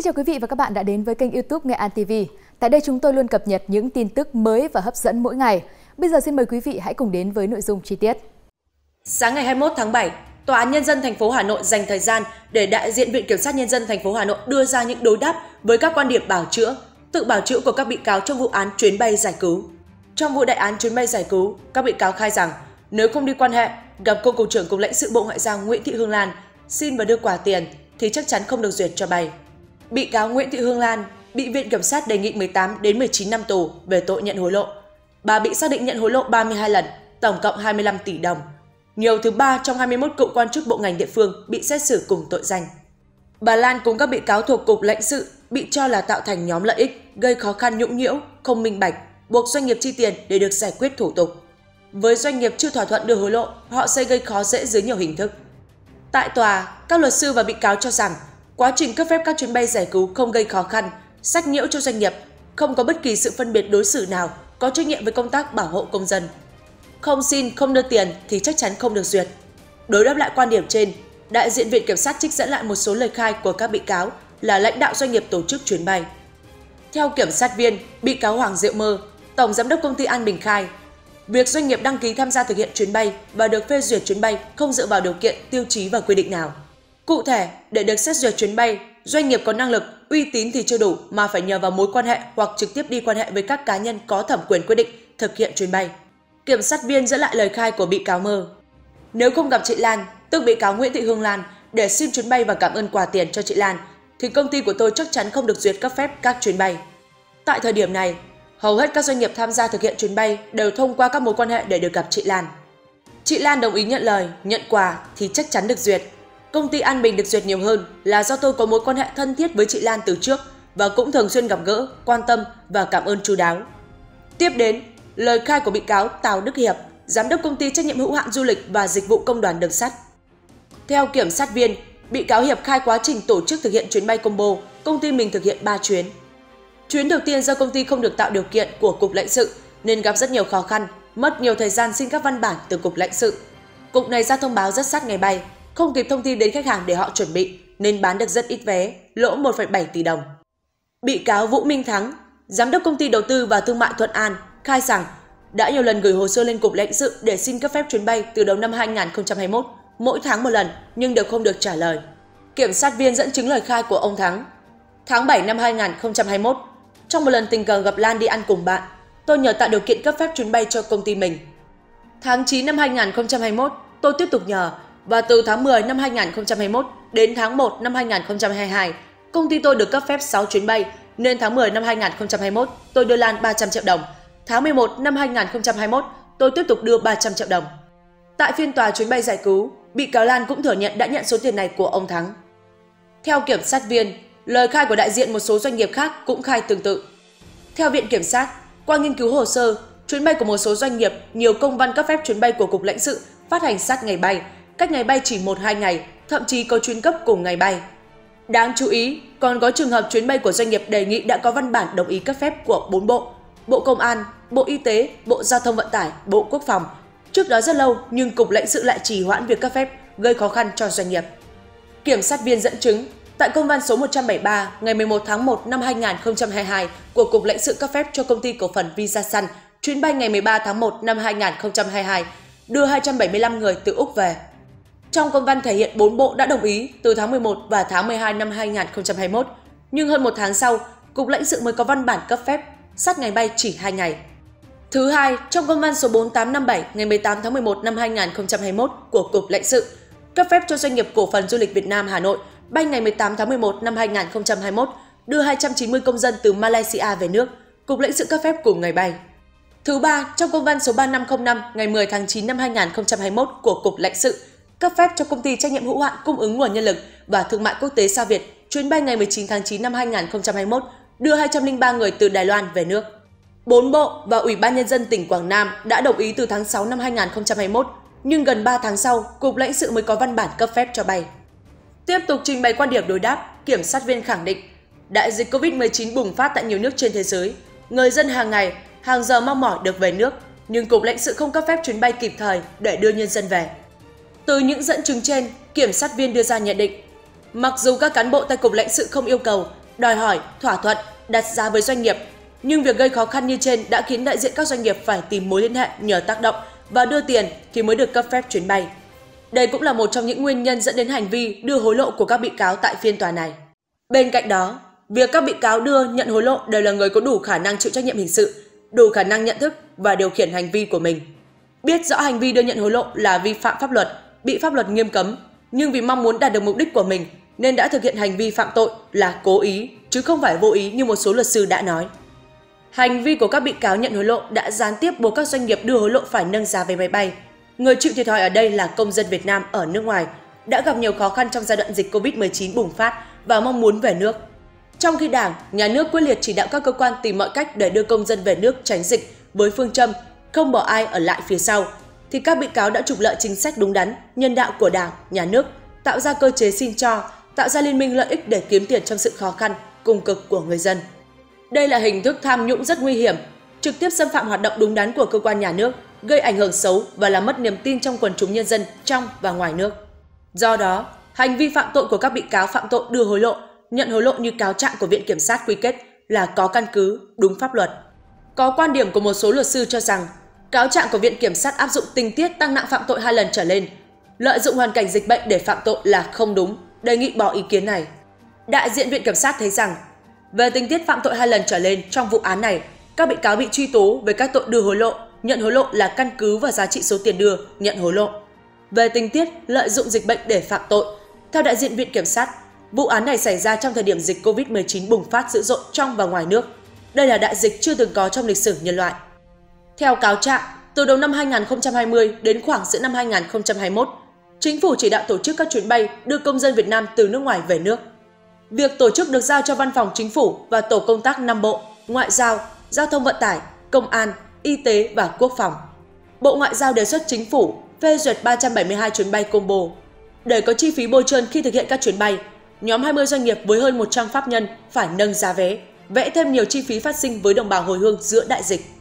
Xin chào quý vị và các bạn đã đến với kênh YouTube Nghệ An TV. Tại đây chúng tôi luôn cập nhật những tin tức mới và hấp dẫn mỗi ngày. Bây giờ xin mời quý vị hãy cùng đến với nội dung chi tiết. Sáng ngày 21 tháng 7, Tòa án Nhân dân thành phố Hà Nội dành thời gian để đại diện Viện Kiểm sát Nhân dân thành phố Hà Nội đưa ra những đối đáp với các quan điểm bào chữa, tự bào chữa của các bị cáo trong vụ án chuyến bay giải cứu. Trong vụ đại án chuyến bay giải cứu, các bị cáo khai rằng nếu không đi quan hệ, gặp cô Cục trưởng Cục lãnh sự Bộ Ngoại giao Nguyễn Thị Hương Lan xin và đưa quà tiền thì chắc chắn không được duyệt cho bay. Bị cáo Nguyễn Thị Hương Lan bị Viện Kiểm sát đề nghị 18 đến 19 năm tù về tội nhận hối lộ. Bà bị xác định nhận hối lộ 32 lần, tổng cộng 25 tỷ đồng. Nhiều thứ ba trong 21 cựu quan chức bộ ngành địa phương bị xét xử cùng tội danh. Bà Lan cùng các bị cáo thuộc Cục lãnh sự bị cho là tạo thành nhóm lợi ích, gây khó khăn nhũng nhiễu, không minh bạch, buộc doanh nghiệp chi tiền để được giải quyết thủ tục. Với doanh nghiệp chưa thỏa thuận đưa hối lộ, họ sẽ gây khó dễ dưới nhiều hình thức. Tại tòa, các luật sư và bị cáo cho rằng quá trình cấp phép các chuyến bay giải cứu không gây khó khăn, sách nhiễu cho doanh nghiệp, không có bất kỳ sự phân biệt đối xử nào, có trách nhiệm với công tác bảo hộ công dân. Không xin, không đưa tiền thì chắc chắn không được duyệt. Đối đáp lại quan điểm trên, đại diện Viện Kiểm sát trích dẫn lại một số lời khai của các bị cáo là lãnh đạo doanh nghiệp tổ chức chuyến bay. Theo kiểm sát viên, bị cáo Hoàng Diệu Mơ, Tổng Giám đốc Công ty An Bình khai, việc doanh nghiệp đăng ký tham gia thực hiện chuyến bay và được phê duyệt chuyến bay không dựa vào điều kiện, tiêu chí và quy định nào. Cụ thể, để được xét duyệt chuyến bay, doanh nghiệp có năng lực, uy tín thì chưa đủ mà phải nhờ vào mối quan hệ hoặc trực tiếp đi quan hệ với các cá nhân có thẩm quyền quyết định thực hiện chuyến bay. Kiểm sát viên dẫn lại lời khai của bị cáo Mơ. Nếu không gặp chị Lan, tức bị cáo Nguyễn Thị Hương Lan, để xin chuyến bay và cảm ơn quà tiền cho chị Lan, thì công ty của tôi chắc chắn không được duyệt cấp phép các chuyến bay. Tại thời điểm này, hầu hết các doanh nghiệp tham gia thực hiện chuyến bay đều thông qua các mối quan hệ để được gặp chị Lan. Chị Lan đồng ý nhận lời, nhận quà thì chắc chắn được duyệt. Công ty An Bình được duyệt nhiều hơn là do tôi có mối quan hệ thân thiết với chị Lan từ trước và cũng thường xuyên gặp gỡ, quan tâm và cảm ơn chú đáo. Tiếp đến, lời khai của bị cáo Tào Đức Hiệp, Giám đốc Công ty Trách nhiệm hữu hạn Du lịch và Dịch vụ Công đoàn Đường sắt. Theo kiểm sát viên, bị cáo Hiệp khai quá trình tổ chức thực hiện chuyến bay combo, công ty mình thực hiện 3 chuyến. Chuyến đầu tiên do công ty không được tạo điều kiện của Cục lãnh sự nên gặp rất nhiều khó khăn, mất nhiều thời gian xin các văn bản từ Cục lãnh sự. Cục này ra thông báo rất sát ngày bay, không kịp thông tin đến khách hàng để họ chuẩn bị nên bán được rất ít vé, lỗ 1,7 tỷ đồng. Bị cáo Vũ Minh Thắng, Giám đốc Công ty Đầu tư và Thương mại Thuận An, khai rằng đã nhiều lần gửi hồ sơ lên Cục lãnh sự để xin cấp phép chuyến bay từ đầu năm 2021, mỗi tháng một lần nhưng đều không được trả lời. Kiểm sát viên dẫn chứng lời khai của ông Thắng. Tháng 7 năm 2021, trong một lần tình cờ gặp Lan đi ăn cùng bạn, tôi nhờ tạo điều kiện cấp phép chuyến bay cho công ty mình. Tháng 9 năm 2021, tôi tiếp tục nhờ và từ tháng 10 năm 2021 đến tháng 1 năm 2022, công ty tôi được cấp phép 6 chuyến bay nên tháng 10 năm 2021 tôi đưa Lan 300 triệu đồng. Tháng 11 năm 2021, tôi tiếp tục đưa 300 triệu đồng. Tại phiên tòa chuyến bay giải cứu, bị cáo Lan cũng thừa nhận đã nhận số tiền này của ông Thắng. Theo kiểm sát viên, lời khai của đại diện một số doanh nghiệp khác cũng khai tương tự. Theo Viện Kiểm sát, qua nghiên cứu hồ sơ, chuyến bay của một số doanh nghiệp, nhiều công văn cấp phép chuyến bay của Cục lãnh sự phát hành sát ngày bay, cách ngày bay chỉ 1-2 ngày, thậm chí có chuyến cấp cùng ngày bay. Đáng chú ý, còn có trường hợp chuyến bay của doanh nghiệp đề nghị đã có văn bản đồng ý cấp phép của 4 bộ, Bộ Công an, Bộ Y tế, Bộ Giao thông Vận tải, Bộ Quốc phòng. Trước đó rất lâu nhưng Cục lãnh sự lại trì hoãn việc cấp phép, gây khó khăn cho doanh nghiệp. Kiểm sát viên dẫn chứng, tại công văn số 173 ngày 11 tháng 1 năm 2022 của Cục lãnh sự cấp phép cho công ty cổ phần Visa Sun, chuyến bay ngày 13 tháng 1 năm 2022 đưa 275 người từ Úc về. Trong công văn thể hiện 4 bộ đã đồng ý từ tháng 11 và tháng 12 năm 2021, nhưng hơn một tháng sau, Cục lãnh sự mới có văn bản cấp phép, sát ngày bay chỉ 2 ngày. Thứ hai, trong công văn số 4857 ngày 18 tháng 11 năm 2021 của Cục lãnh sự, cấp phép cho doanh nghiệp cổ phần du lịch Việt Nam Hà Nội bay ngày 18 tháng 11 năm 2021 đưa 290 công dân từ Malaysia về nước, Cục lãnh sự cấp phép cùng ngày bay. Thứ ba, trong công văn số 3505 ngày 10 tháng 9 năm 2021 của Cục lãnh sự, cấp phép cho Công ty Trách nhiệm hữu hạn Cung ứng nguồn nhân lực và Thương mại Quốc tế Sao Việt chuyến bay ngày 19 tháng 9 năm 2021 đưa 203 người từ Đài Loan về nước. 4 bộ và Ủy ban Nhân dân tỉnh Quảng Nam đã đồng ý từ tháng 6 năm 2021, nhưng gần 3 tháng sau, Cục lãnh sự mới có văn bản cấp phép cho bay. Tiếp tục trình bày quan điểm đối đáp, kiểm sát viên khẳng định, đại dịch Covid-19 bùng phát tại nhiều nước trên thế giới, người dân hàng ngày, hàng giờ mong mỏi được về nước, nhưng Cục lãnh sự không cấp phép chuyến bay kịp thời để đưa nhân dân về. Từ những dẫn chứng trên, kiểm sát viên đưa ra nhận định, mặc dù các cán bộ tại Cục lãnh sự không yêu cầu, đòi hỏi thỏa thuận, đặt giá với doanh nghiệp. Nhưng việc gây khó khăn như trên đã khiến đại diện các doanh nghiệp phải tìm mối liên hệ nhờ tác động và đưa tiền thì mới được cấp phép chuyến bay. Đây cũng là một trong những nguyên nhân dẫn đến hành vi đưa hối lộ của các bị cáo tại phiên tòa này. Bên cạnh đó, việc các bị cáo đưa nhận hối lộ đều là người có đủ khả năng chịu trách nhiệm hình sự, đủ khả năng nhận thức và điều khiển hành vi của mình. Biết rõ hành vi đưa nhận hối lộ là vi phạm pháp luật, bị pháp luật nghiêm cấm, nhưng vì mong muốn đạt được mục đích của mình nên đã thực hiện hành vi phạm tội là cố ý chứ không phải vô ý như một số luật sư đã nói. Hành vi của các bị cáo nhận hối lộ đã gián tiếp buộc các doanh nghiệp đưa hối lộ phải nâng giá vé máy bay. Người chịu thiệt thòi ở đây là công dân Việt Nam ở nước ngoài đã gặp nhiều khó khăn trong giai đoạn dịch Covid-19 bùng phát và mong muốn về nước. Trong khi Đảng, Nhà nước quyết liệt chỉ đạo các cơ quan tìm mọi cách để đưa công dân về nước tránh dịch với phương châm không bỏ ai ở lại phía sau, thì các bị cáo đã trục lợi chính sách đúng đắn, nhân đạo của Đảng, Nhà nước, tạo ra cơ chế xin cho, tạo ra liên minh lợi ích để kiếm tiền trong sự khó khăn, cùng cực của người dân. Đây là hình thức tham nhũng rất nguy hiểm, trực tiếp xâm phạm hoạt động đúng đắn của cơ quan nhà nước, gây ảnh hưởng xấu và làm mất niềm tin trong quần chúng nhân dân trong và ngoài nước. Do đó, hành vi phạm tội của các bị cáo phạm tội đưa hối lộ, nhận hối lộ như cáo trạng của Viện Kiểm sát quy kết là có căn cứ, đúng pháp luật. Có quan điểm của một số luật sư cho rằng, cáo trạng của Viện Kiểm sát áp dụng tình tiết tăng nặng phạm tội 2 lần trở lên, lợi dụng hoàn cảnh dịch bệnh để phạm tội là không đúng, đề nghị bỏ ý kiến này. Đại diện Viện Kiểm sát thấy rằng, về tình tiết phạm tội 2 lần trở lên trong vụ án này, các bị cáo bị truy tố về các tội đưa hối lộ, nhận hối lộ là căn cứ và giá trị số tiền đưa, nhận hối lộ. Về tình tiết lợi dụng dịch bệnh để phạm tội, theo đại diện Viện Kiểm sát, vụ án này xảy ra trong thời điểm dịch Covid-19 bùng phát dữ dội trong và ngoài nước. Đây là đại dịch chưa từng có trong lịch sử nhân loại. Theo cáo trạng, từ đầu năm 2020 đến khoảng giữa năm 2021, Chính phủ chỉ đạo tổ chức các chuyến bay đưa công dân Việt Nam từ nước ngoài về nước. Việc tổ chức được giao cho Văn phòng Chính phủ và Tổ công tác 5 bộ, Ngoại giao, Giao thông vận tải, Công an, Y tế và Quốc phòng. Bộ Ngoại giao đề xuất Chính phủ phê duyệt 372 chuyến bay combo. Để có chi phí bôi trơn khi thực hiện các chuyến bay, nhóm 20 doanh nghiệp với hơn 100 pháp nhân phải nâng giá vé, vẽ thêm nhiều chi phí phát sinh với đồng bào hồi hương giữa đại dịch.